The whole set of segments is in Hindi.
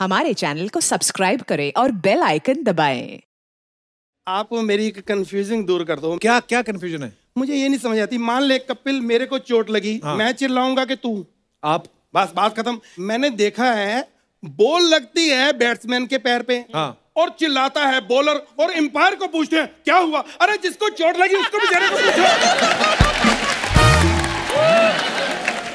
हमारे चैनल को सब्सक्राइब करें और बेल आइकन दबाएं। आप मेरी कंफ्यूजिंग दूर कर दो। क्या क्या कंफ्यूजन है? मुझे ये नहीं समझ आती। मान ले कपिल, मेरे को चोट लगी, हाँ। मैं चिल्लाऊंगा कि तू, आप, बस बात खत्म। मैंने देखा है बॉल लगती है बैट्समैन के पैर पे, हाँ। और चिल्लाता है बॉलर और एम्पायर को पूछते हैं क्या हुआ। अरे जिसको चोट लगी उसको बेचारे को पूछो।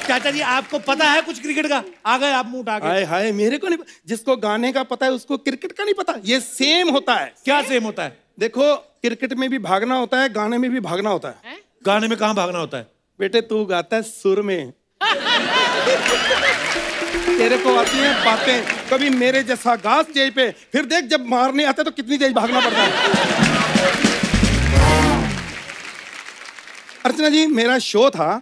चाचा जी आपको पता है कुछ क्रिकेट का? आ गए आप मुंह उठा के। हाय हाय, मेरे को नहीं। जिसको गाने का पता है उसको क्रिकेट का नहीं पता। ये सेम होता है। क्या सेम होता है? देखो क्रिकेट में भी भागना होता है, गाने में भी भागना होता है। है? गाने में कहाँ भागना होता है? बेटे तू गाता है सुर में। तेरे को आती है बातें, कभी मेरे जैसा घास स्टेज पे, फिर देख जब मारने आते तो कितनी तेज भागना पड़ता है। अर्चना जी मेरा शो था,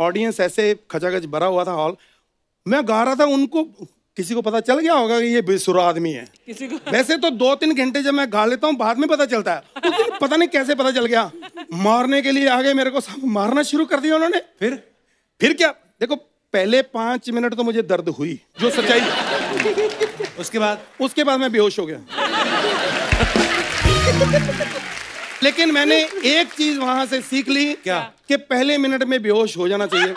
ऑडियंस ऐसे खचाखच भरा हुआ था हॉल, मैं गा रहा था, उनको किसी को पता चल गया होगा कि ये बेसुरा आदमी है किसी को। वैसे तो 2-3 घंटे जब मैं गा लेता हूँ बाद में पता चलता है, उस दिन पता नहीं कैसे पता चल गया। मारने के लिए आ गए मेरे को, मारना शुरू कर दिया उन्होंने। फिर क्या, देखो पहले 5 मिनट तो मुझे दर्द हुई जो सच्चाई है। उसके बाद मैं बेहोश हो गया। लेकिन मैंने एक चीज वहां से सीख ली। क्या? कि पहले मिनट में बेहोश हो जाना चाहिए।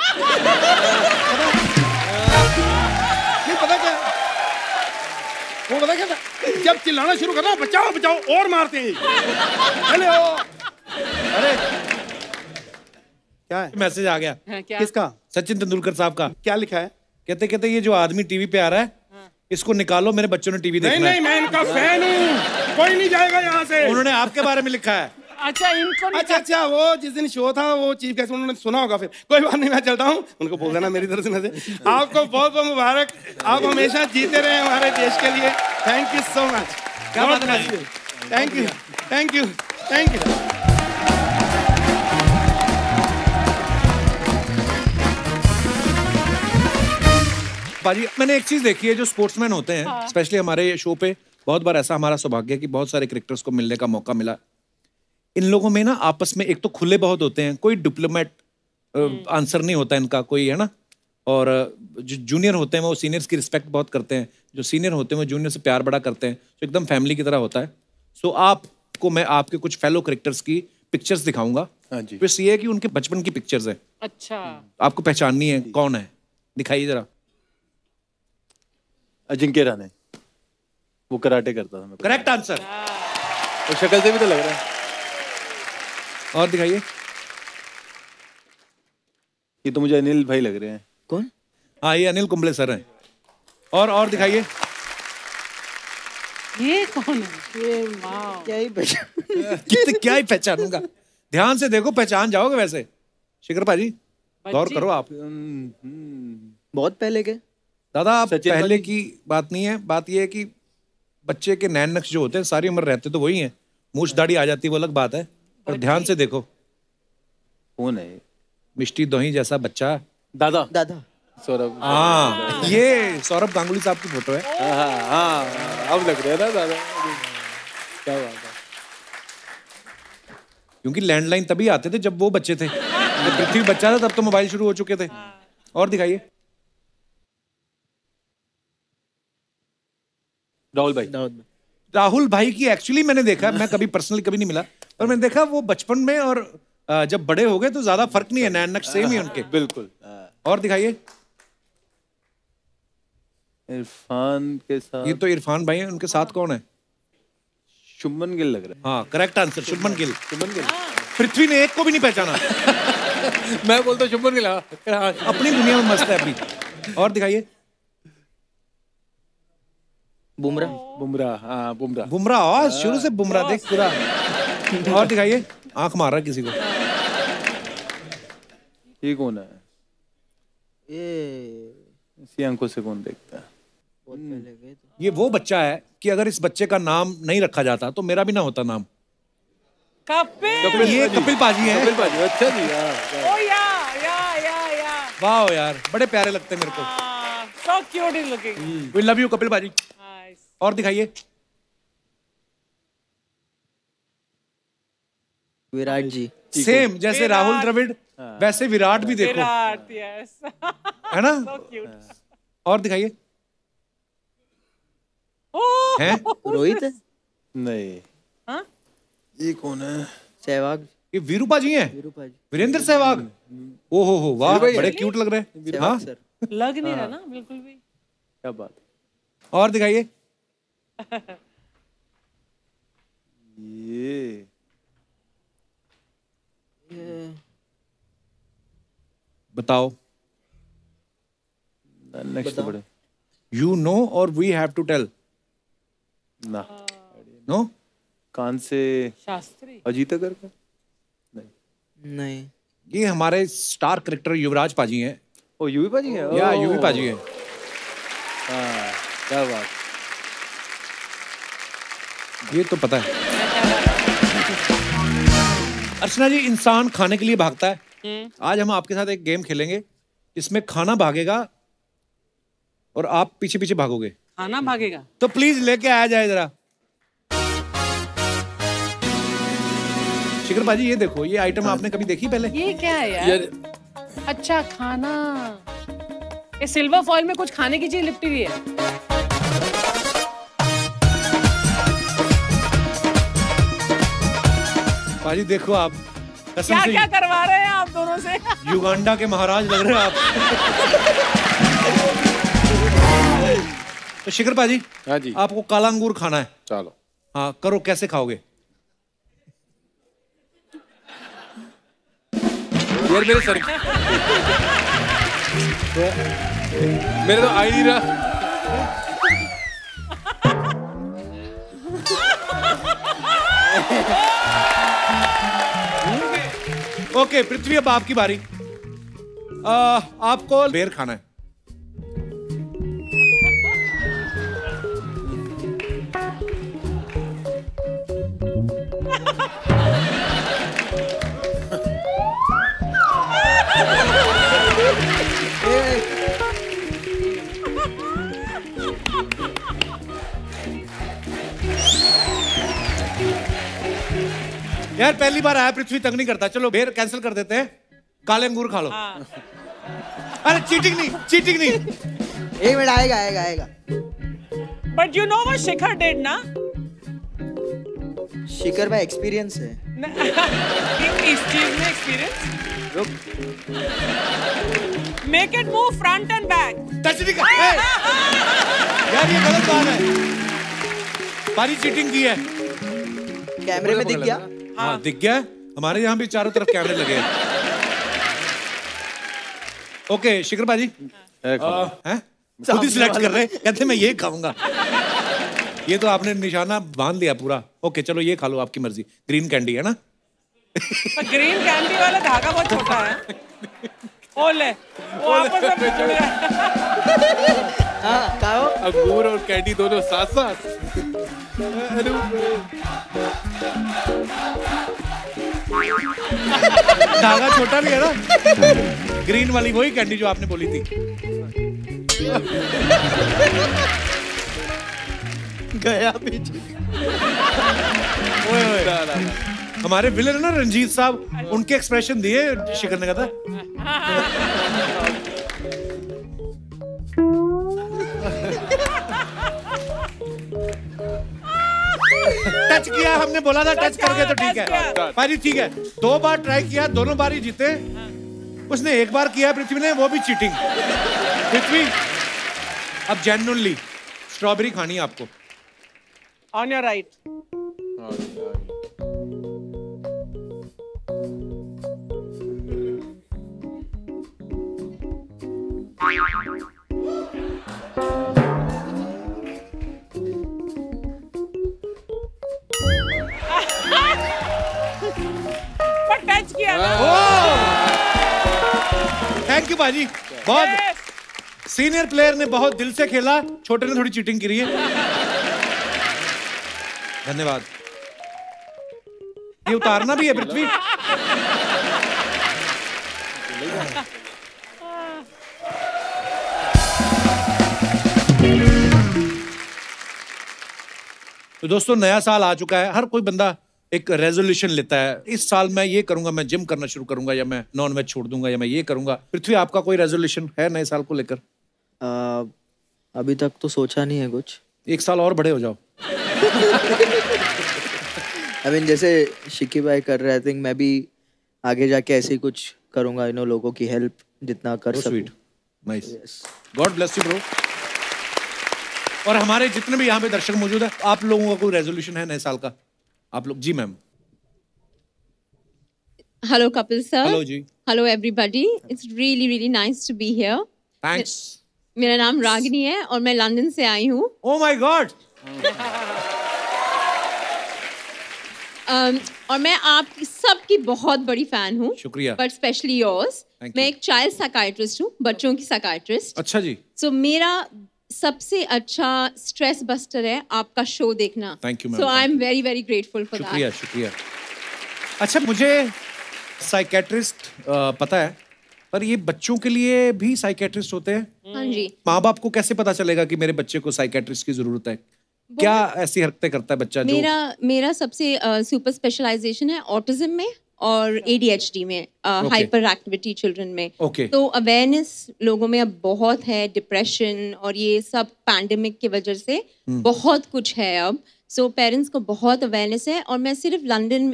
पता क्या था? जब चिल्लाना शुरू करना, बचाओ बचाओ, और मारते हैं। अरे क्या है? मैसेज आ गया। क्या? किसका? सचिन तेंदुलकर साहब का। क्या लिखा है? कहते ये जो आदमी टीवी पे आ रहा है इसको निकालो, मेरे बच्चों ने टीवी देखना। नहीं, मैं इनका फैन हूँ, कोई नहीं जाएगा यहाँ से। उन्होंने आपके बारे में लिखा है। अच्छा इनको नहीं। अच्छा वो जिस दिन शो था वो चीफ गेस्ट, उन्होंने सुना होगा। फिर कोई बात नहीं, मैं चलता हूँ, उनको बोल देना मेरी तरफ से। आपको बहुत बहुत मुबारक, आप हमेशा जीते रहे हमारे देश के लिए। Thank you so much. Thank you thank you thank you. भाजी मैंने एक चीज देखी है, जो स्पोर्ट्समैन होते हैं स्पेशली हमारे शो पे, बहुत बार ऐसा हमारा सौभाग्य है कि बहुत सारे क्रिकेटर्स को मिलने का मौका मिला। इन लोगों में ना आपस में एक तो खुले बहुत होते हैं, कोई डिप्लोमेट आंसर नहीं होता इनका कोई, है ना। और जो जूनियर होते हैं वो सीनियर्स की रिस्पेक्ट बहुत करते हैं, जो सीनियर होते हैं वो जूनियर से प्यार बड़ा करते हैं, तो एकदम फैमिली की तरह होता है। सो आपको मैं आपके कुछ फेलो क्रिकेटर्स की पिक्चर्स दिखाऊंगा। बस ये है कि उनके बचपन की पिक्चर्स हैं। अच्छा, आपको पहचाननी है कौन है, दिखाइए जरा। अजिंक्य राणे, वो कराटे करता था। Correct answer. और शक्ल से भी तो लग रहा है। और दिखाइए। ये तो मुझे अनिल भाई लग रहे हैं। कौन? हाँ ये अनिल कुंबले सर हैं। और दिखाइए। ये कौन है? ये माँ क्या ही पहचान क्या ही पहचानूंगा। ध्यान से देखो, पहचान जाओगे। वैसे शिखर भाजी गौर करो आप। बहुत पहले के दादा आप, पहले की बात नहीं है। बात ये है कि बच्चे के नैन नक्श जो होते हैं सारी उम्र रहते तो वही हैं। मूछ दाढ़ी आ जाती है वो अलग बात है, पर ध्यान से देखो कौन है। मिष्टी दोही जैसा बच्चा। दादा सौरभ। हाँ ये सौरभ गांगुली साहब की फोटो है। हाँ अब लग रहा है ना दादा, क्या बात है। क्योंकि लैंडलाइन तभी आते थे जब वो बच्चे थे। जब पृथ्वी बच्चा था तब तो मोबाइल शुरू हो चुके थे। और दिखाइए। राहुल भाई की एक्चुअली मैंने देखा, मैं कभी पर्सनली कभी नहीं मिला, पर मैंने देखा वो बचपन में और जब बड़े हो गए तो ज्यादा फर्क नहीं है, नैन नक्श सेम ही उनके बिल्कुल। और दिखाइए। इरफान के साथ, ये तो इरफान भाई हैं, उनके साथ कौन है? शुभमन गिल लग रहा है। हाँ करेक्ट आंसर, शुभमन गिल। पृथ्वी ने एक को भी नहीं पहचाना। मैं बोलता हूँ शुभमन गिल अपनी दुनिया में मस्त है अपनी। और दिखाइए। बुमराह। और शुरू से बुमराह देख पूरा। और दिखाइए। आंख मार रहा किसी को। ये कौन है? ये इसी आंखों से कौन देखता है? ये वो बच्चा है कि अगर इस बच्चे का नाम नहीं रखा जाता तो मेरा भी ना होता नाम। कपिल। ये कपिल पाजी है। अच्छा जी वाह यार, बड़े प्यारे लगते हैं मेरे को। We love you Kapil paaji. और दिखाइए। विराट जी। सेम जैसे राहुल द्रविड़ वैसे विराट भी देखो। विराट यस है ना। और दिखाइए। हैं? रोहित है? नहीं। हाँ? ये कौन है? सहवाग। ये वीरूपा जी हैं? वीरूपा जी। वीरेंद्र सहवाग। ओहो वाह, बड़े क्यूट लग रहे हैं। हाँ लग नहीं रहा ना बिल्कुल भी। क्या बात है। और दिखाइए। ये बताओ। नेक्स्ट बड़े। You know और we have to tell? ना। No? कान से शास्त्री अजीता कर का? नहीं। ये हमारे स्टार करेक्टर युवराज पाजी हैं। ओ युवी पाजी हैं? या युवी पाजी हैं। हाँ क्या बात। ये तो पता है। अर्चना जी, इंसान खाने के लिए भागता है। आज हम आपके साथ एक गेम खेलेंगे, इसमें खाना भागेगा और आप पीछे पीछे भागोगे। खाना भागेगा तो प्लीज लेके आ जाए जरा। शिखर पाजी ये देखो, ये आइटम आपने कभी देखी पहले? ये क्या है यार? अच्छा खाना, ये सिल्वर फॉइल में कुछ खाने की चीज लिपटी हुई है। पाजी देखो आप क्या क्या करवा रहे हैं आप दोनों से। युगांडा के महाराज लग रहे हैं आप। तो शिखर पाजी, हाँ जी, आपको काला अंगूर खाना है। चलो हाँ करो, कैसे खाओगे? यार मेरे सर मेरे तो आ ही नहीं रहा। ओके पृथ्वी, अब आपकी बारी। आपको बेर खाना है। यार पहली बार आया पृथ्वी, तंग नहीं करता। चलो बेर कैंसिल कर देते हैं, काले अंगूर खा लो। अरे चीटिंग नहीं, चीटिंग नहीं। एक मिनट आएगा आएगा आएगा। But you know what Shikhar did ना? शिखर में एक्सपीरियंस है। इस चीज में एक्सपीरियंस। रुक। Make it move front and back. Touch नहीं कर। यार ये गलत बात है। पारी चीटिंग की है। कैमरे में दिख गया? हाँ दिख गया। हमारे यहाँ भी चारों तरफ कैमरे लगे हैं। ओके शिखर पाजी, हैं खुद ही सिलेक्ट कर रहे हैं, कहते मैं ये खाऊंगा। ये तो आपने निशाना बांध लिया पूरा। ओके चलो ये खा लो, आपकी मर्जी। ग्रीन कैंडी है ना? ग्रीन कैंडी वाला धागा बहुत छोटा है। ओले वो आपस में जुड़ गया। अंगूर और कैंडी दोनों साथ साथ। धागा छोटा नहीं है ना? ग्रीन वाली वही कैंडी जो आपने बोली थी। गया पीछे। हमारे विलन है ना रंजीत साहब, उनके एक्सप्रेशन दिए शिखर ने, कहा था टच किया। हमने बोला था टच करके तो ठीक है। पाजी ठीक है, दो बार ट्राई किया, दोनों बार ही जीते। उसने एक बार किया पृथ्वी ने, वो भी चीटिंग। पृथ्वी अब जेन्युइनली स्ट्रॉबेरी खानी है आपको। On your right. Thank you पाजी, बहुत सीनियर प्लेयर ने बहुत दिल से खेला, छोटे ने थोड़ी चीटिंग करी है। धन्यवाद। ये उतारना भी है पृथ्वी। तो दोस्तों नया साल आ चुका है, हर कोई बंदा एक रेजोल्यूशन लेता है, इस साल मैं ये करूंगा, मैं जिम करना शुरू करूंगा, या मैं नॉन वेज छोड़ दूंगा, या मैं ये करूंगा। पृथ्वी आपका कोई रेजोल्यूशन है नए साल को लेकर? अभी तक तो सोचा नहीं है कुछ। एक साल और बड़े हो जाओ। I mean, जैसे शिकी भाई कर रहे, I think मैं भी आगे जाके ऐसे ही कुछ करूँगा, you know, लोगों की हेल्प जितना कर सकूँ। Nice. God bless you, bro. और हमारे जितने भी यहाँ पे दर्शक मौजूद हैं, आप लोगों का कोई रेजोल्यूशन है नए साल का? आप लोग? जी ma'am. Hello Kapil sir. Hello जी. Hello everybody. It's really really nice to be here. Thanks. मेरा नाम रागिनी है और मैं लंदन से आई हूँ। Oh my God. और मैं आप सबकी बहुत बड़ी फैन हूँ। शुक्रिया। But specially yours. मैं एक चाइल्ड साइकाइट्रिस्ट हूँ, बच्चों की साइकाइट्रिस्ट। अच्छा जी। So मेरा सबसे अच्छा स्ट्रेस बस्टर है आपका शो देखना। Thank you ma'am. So I'm very very grateful for that. शुक्रिया शुक्रिया। अच्छा मुझे साइकेट्रिस्ट पता है, पर ये बच्चों के लिए भी साइकेट्रिस्ट होते हैं? हाँ जी। माँ बाप को कैसे पता चलेगा कि मेरे बच्चे को साइकेट्रिस्ट की जरूरत है? क्या ऐसी हरकतें करता है बच्चा? मेरा सबसे सुपर स्पेशलाइजेशन है ऑटिज्म में और ADHD में, हाइपर एक्टिविटी चिल्ड्रन में। तो अवेयरनेस लोगों में अब बहुत है, डिप्रेशन और ये सब पैंडेमिक की वजह से बहुत कुछ है अब। सो पेरेंट्स को बहुत अवेयरनेस है और मैं सिर्फ लंदन,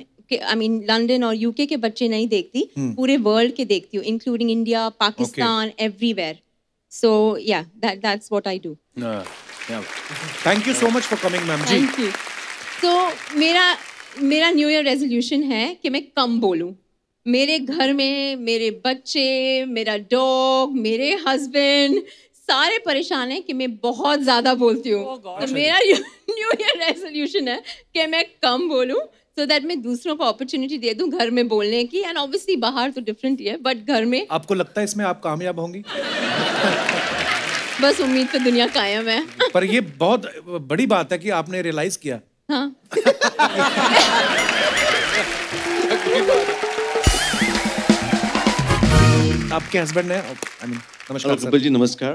I mean लंदन और यूके के बच्चे नहीं देखती, पूरे वर्ल्ड के देखती हूँ, including India, Pakistan, everywhere. So yeah that's what I do. Thank you so much for coming ma'am. जी थैंक यू। सो मेरा न्यू ईयर रेजोल्यूशन है कि मैं कम बोलूँ। मेरे घर में मेरे बच्चे, मेरा डॉग, मेरे हस्बैंड सारे परेशान हैं कि मैं बहुत ज़्यादा बोलती हूँ। तो मेरा न्यू ईयर रेजोल्यूशन है कि मैं कम बोलूँ, so that मैं दूसरों को opportunity दे दूं घर में बोलने की। and obviously बाहर तो different ही है, but घर में। आपको लगता है इसमें आप कामयाब होंगी? बस उम्मीद पे दुनिया कायम है। पर ये बहुत बड़ी बात है कि आपने realize किया। हाँ। आपके husband ने? नमस्कार सर। जी नमस्कार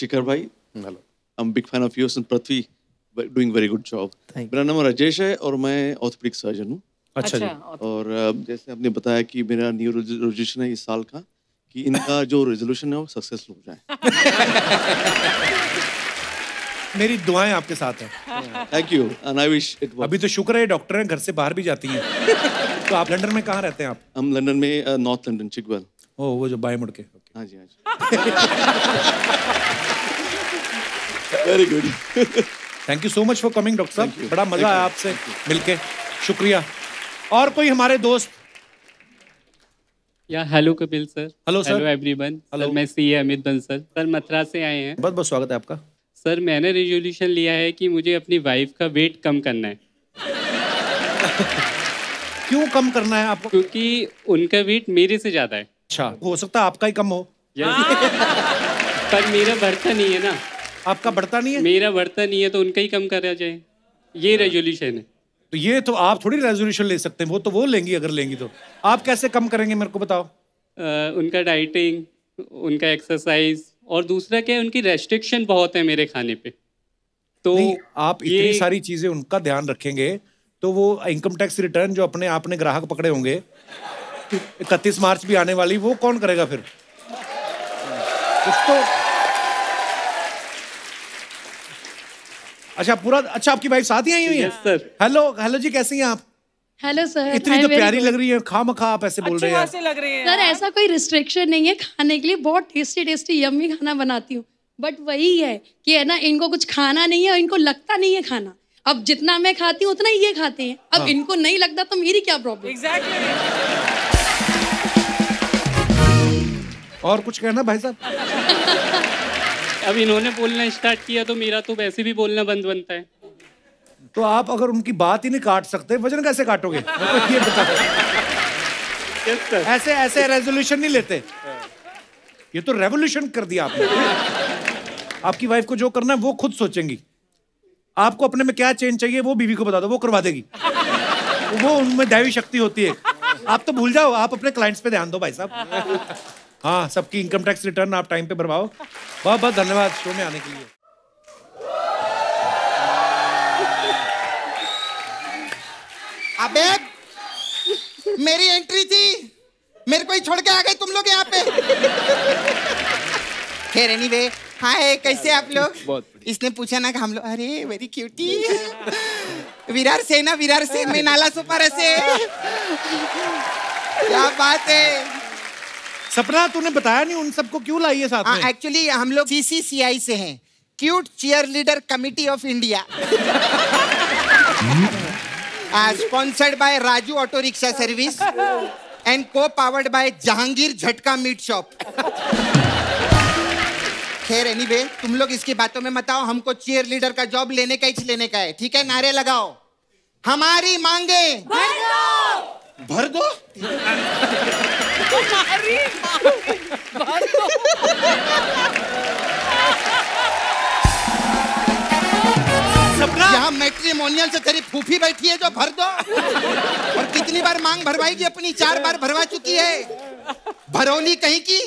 शिखर भाई। Hello. I'm big fan of yours and Prithvi. Doing very good job. मेरा नाम राजेश है और मैं ऑर्थोपेडिक सर्जन हूँ। अच्छा जी। और जैसे आपने बताया कि मेरा न्यू रेजोल्यूशन है इस साल का कि इनका जो रेजोल्यूशन है वो सक्सेसफुल हो जाए। मेरी दुआएं आपके साथ हैं। Thank you and I wish it was। अभी तो शुक्र है डॉक्टर हैं, घर से बाहर भी जाती हैं। तो आप लंदन में कहाँ रहते हैं आप? हम लंदन में नॉर्थ लंदन, चिकवेल। ओह वो जो बाएं मुड़ के। हाँ जी हाँ जी। Very good. Thank you so much for coming doctor साहब, बड़ा मजा आया आपसे मिलके। शुक्रिया। और कोई हमारे दोस्त? या hello Kapil sir. Hello sir. Hello everyone. Hello, मैं सीए अमित बंसल। सर मथुरा से आए हैं। बहुत बहुत स्वागत है आपका। सर मैंने रेजोल्यूशन लिया है कि मुझे अपनी वाइफ का वेट कम करना है। क्यों कम करना है आपको? क्योंकि उनका वेट मेरे से ज्यादा है। अच्छा, हो सकता है आपका ही कम हो। पर मेरा बढ़ता नहीं है ना। आपका बढ़ता नहीं है? मेरा बढ़ता नहीं है तो उनका ही कम करा जाए, ये रेजोल्यूशन है। तो ये तो आप थोड़ी रेजोल्यूशन ले सकते हैं, वो तो वो लेंगी अगर लेंगी तो। आप कैसे कम करेंगे मेरे को बताओ? उनका डाइटिंग, उनका एक्सरसाइज और दूसरा क्या है उनकी रेस्ट्रिक्शन बहुत है मेरे खाने पे। तो आप इतनी सारी चीजें उनका ध्यान रखेंगे तो वो इनकम टैक्स रिटर्न जो अपने आपने ग्राहक पकड़े होंगे 31 मार्च भी आने वाली, वो कौन करेगा फिर? अच्छा पूरा। अच्छा आपकी वाइफ साथ ही आई हुई है? Yes sir. हेलो हेलो जी, कैसी हैं आप? Hello sir. इतनी तो प्यारी लग रही है, खामखा आप ऐसे बोल रहे हैं। अच्छे लग रही है सर। ऐसा कोई रिस्ट्रिक्शन नहीं है खाने के लिए, बहुत टेस्टी टेस्टी यम्मी खाना बनाती हूँ। बट वही है कि है ना, इनको कुछ खाना नहीं है और इनको लगता नहीं है खाना। अब जितना मैं खाती हूँ उतना ही ये खाते हैं। अब इनको नहीं लगता तो मेरी क्या प्रॉब्लम? एग्जैक्टली। और कुछ कहना भाई साहब? अब इन्होंने बोलना स्टार्ट किया तो मेरा तो वैसे भी बोलना बंद बनता है। तो आप अगर उनकी बात ही नहीं काट सकते, वजन कैसे काटोगे? ये बताओ। ऐसे ऐसे रेजोल्यूशन नहीं लेते, ये तो रेवोल्यूशन कर दिया आपने। आपकी वाइफ को जो करना है वो खुद सोचेंगी। आपको अपने में क्या चेंज चाहिए वो बीवी को बता दो, वो करवा देगी। वो उनमें दैवी शक्ति होती है। आप तो भूल जाओ, आप अपने क्लाइंट्स पे ध्यान दो भाई साहब। हाँ, सबकी इनकम टैक्स रिटर्न आप टाइम पे भरवाओ। बहुत बहुत धन्यवाद शो में आने के लिए। अबे मेरी एंट्री थी, मेरे को ही छोड़ के आ गए तुम लोग यहाँ पे। खैर एनीवे, हाय कैसे आप लोग? इसने पूछा ना कि हम लोग अरे वेरी क्यूटी विरार से ना, विरार से मैं नाला सुपारा से। क्या बात है सपना, तूने बताया नहीं उन सबको क्यों लाई है साथ में? एक्चुअली हम लोग CCCI से हैं, cute cheerleader committee of India, sponsored by Raju auto rickshaw service and co powered by Jahangir jhatka meat shop. खैर एनीवे तुम लोग इसकी बातों में मत आओ, हमको चीयरलीडर का जॉब लेने का है, ठीक है? नारे लगाओ, हमारी मांगे भर दो तुम्हारी बातों। यहाँ मैट्रिमोनियल से तेरी फूफी बैठी है जो भर दो। और कितनी बार मांग भरवाएगी अपनी? 4 बार भरवा चुकी है। भरौली कहीं की।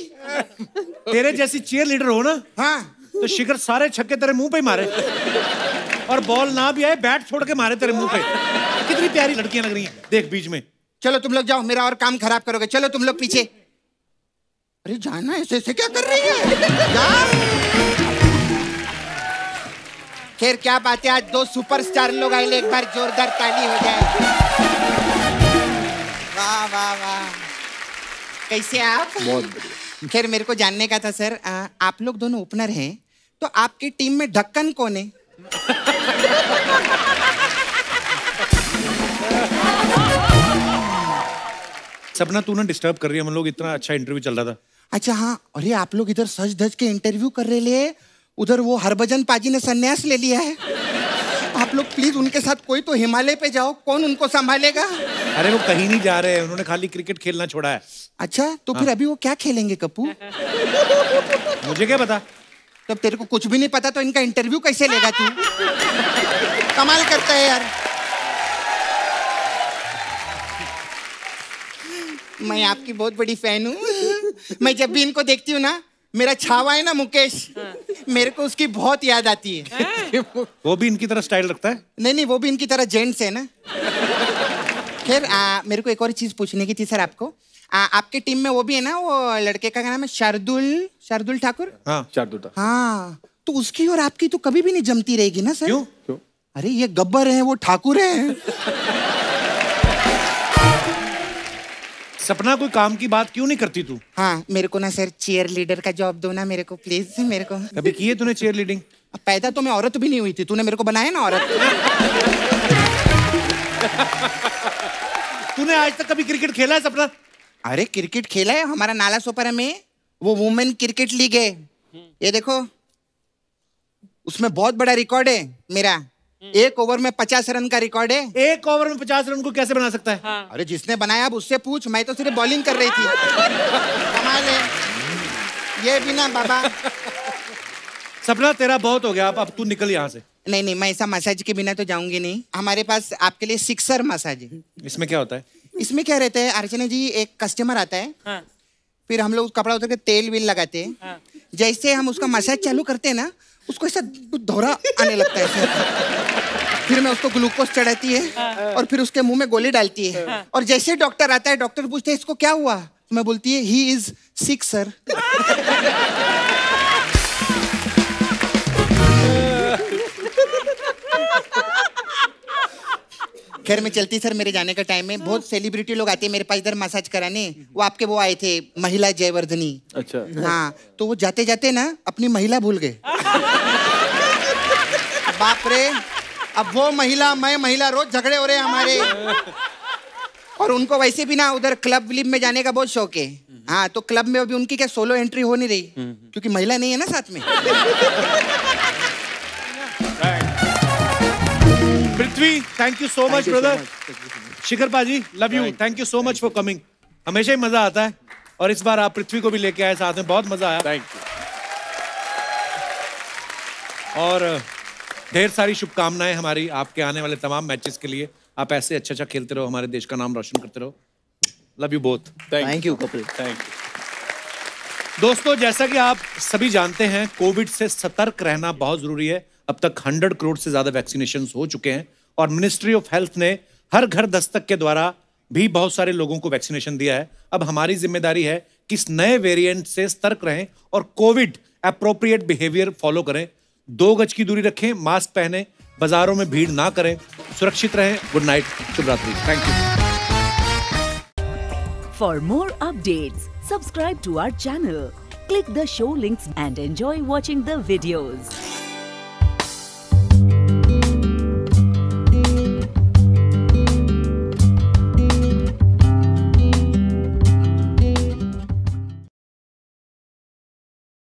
तेरे जैसी चेयर लीडर हो ना, हाँ तो शिखर सारे छक्के तेरे मुंह पे ही मारे, और बॉल ना भी आए बैट छोड़ के मारे तेरे मुंह पे। कितनी प्यारी लड़कियां लग रही है देख बीच में। चलो तुम लोग जाओ, मेरा और काम खराब करोगे। चलो तुम लोग पीछे। अरे जाना, ऐसे ऐसे क्या कर रही है? खैर क्या बात है, आज 2 सुपरस्टार लोग आए, एक बार जोरदार ताली हो जाए। वाह वाह वाह, कैसे आप? बहुत। खैर मेरे को जानने का था सर, आप लोग दोनों ओपनर हैं, तो आपकी टीम में ढक्कन कौन है? सपना तूने डिस्टर्ब कर रही है, हम लोग इतना अच्छा इंटरव्यू चल रहा था। अच्छा हाँ, अरे आप लोग इधर सज धज के इंटरव्यू कर रहे हैं, उधर वो हरभजन पाजी ने सन्यास ले लिया है। आप लोग प्लीज उनके साथ कोई तो हिमालय पे जाओ, कौन उनको संभालेगा? अरे वो कहीं नहीं जा रहे हैं, उन्होंने खाली क्रिकेट खेलना छोड़ा है। अच्छा तो हाँ। फिर अभी वो क्या खेलेंगे कप्पू? मुझे क्या पता। तब तेरे को कुछ भी नहीं पता तो इनका इंटरव्यू कैसे लेगा तू? कमाल करता है यार। मैं आपकी बहुत बड़ी फैन हूँ, मैं जब भी इनको देखती हूँ ना, मेरा छावा है ना मुकेश, मेरे को उसकी बहुत याद आती है। वो भी इनकी तरह स्टाइल रखता है? नहीं, वो भी इनकी तरह जेंट्स है ना। खैर मेरे को एक और चीज पूछनी की थी सर आपको। आपके टीम में वो भी है ना, वो लड़के का नाम है शार्दुल ठाकुर। हाँ शार्दुल ठाकुर। हाँ तो उसकी और आपकी तो कभी भी नहीं जमती रहेगी ना सर? क्यों? अरे ये गब्बर है, वो ठाकुर है। सपना कोई काम की बात क्यों नहीं करती तू? हाँ मेरे को ना सर चेयर लीडर का जॉब दो ना मेरे को प्लीज। मेरे को कभी की है तूने चेयर लीडिंग? पैदा तो मैं औरत भी नहीं हुई थी, तूने मेरे को बनाया ना औरत। तूने आज तक कभी क्रिकेट खेला है सपना? अरे क्रिकेट खेला है, हमारा नाला सोपारा में वो वुमेन क्रिकेट लीग है, ये देखो उसमें बहुत बड़ा रिकॉर्ड है मेरा। 1 ओवर में 50 रन का रिकॉर्ड है। 1 ओवर में 50 रन को कैसे बना सकता है? हाँ। अरे जिसने बनाया अब उससे पूछ, मैं तो सिर्फ बॉलिंग कर रही थी। कमाल है ये भी ना बाबा। सपना तेरा बहुत हो गया, अब तू निकल यहाँ से। नहीं, मैं ऐसा मसाज के बिना तो जाऊंगी नहीं। हमारे पास आपके लिए सिक्सर मसाज है। इसमें क्या होता है? इसमें क्या रहता है अर्चना जी, एक कस्टमर आता है, हाँ। फिर हम लोग कपड़ा उतर के तेल वेल लगाते हैं, हाँ। जैसे हम उसका मसाज चालू करते हैं ना, उसको ऐसा दौरा आने लगता है। फिर मैं उसको ग्लूकोज चढ़ाती है और फिर उसके मुंह में गोली डालती है, और जैसे डॉक्टर आता है, डॉक्टर पूछते हैं इसको क्या हुआ, मैं बोलती है ही इज सिक सर। खैर मैं चलती सर, मेरे जाने का टाइम है। बहुत सेलिब्रिटी लोग आते हैं मेरे पास इधर मसाज कराने। वो आपके वो आए थे महिला जयवर्धनी। अच्छा हाँ, तो वो जाते जाते ना अपनी महिला भूल गए। बाप रे, अब वो महिला मैं महिला, रोज झगड़े हो रहे हैं हमारे। और उनको वैसे भी ना उधर क्लब विलब में जाने का बहुत शौक है, हाँ तो क्लब में अभी उनकी क्या सोलो एंट्री हो नहीं रही, क्योंकि महिला नहीं है ना साथ में। Prithvi thank you so much brother. Shikhar पाजी love you, thank you so much for coming. हमेशा ही मजा आता है, और इस बार आप पृथ्वी को भी लेके आए साथ में, बहुत मजा आया। थैंक यू, और ढेर सारी शुभकामनाएं हमारी आपके आने वाले तमाम मैचेस के लिए। आप ऐसे अच्छा खेलते रहो, हमारे देश का नाम रोशन करते रहो। Love you both. Thank you Kapil, thank you. दोस्तों जैसा कि आप सभी जानते हैं, कोविड से सतर्क रहना बहुत जरूरी है। अब तक 100 करोड़ से ज्यादा वैक्सीनेशन हो चुके हैं, और मिनिस्ट्री ऑफ हेल्थ ने हर घर दस्तक के द्वारा भी बहुत सारे लोगों को वैक्सीनेशन दिया है। अब हमारी जिम्मेदारी है कि इस नए वेरिएंट से सतर्क रहें और कोविड अप्रोप्रिएट बिहेवियर फॉलो करें। 2 गज की दूरी रखें, मास्क पहने, बाजारों में भीड़ ना करें, सुरक्षित रहें। गुड नाइट, शुभरात्रि। Thank you. For more updates subscribe to our channel, click the show links and enjoy watching the videos.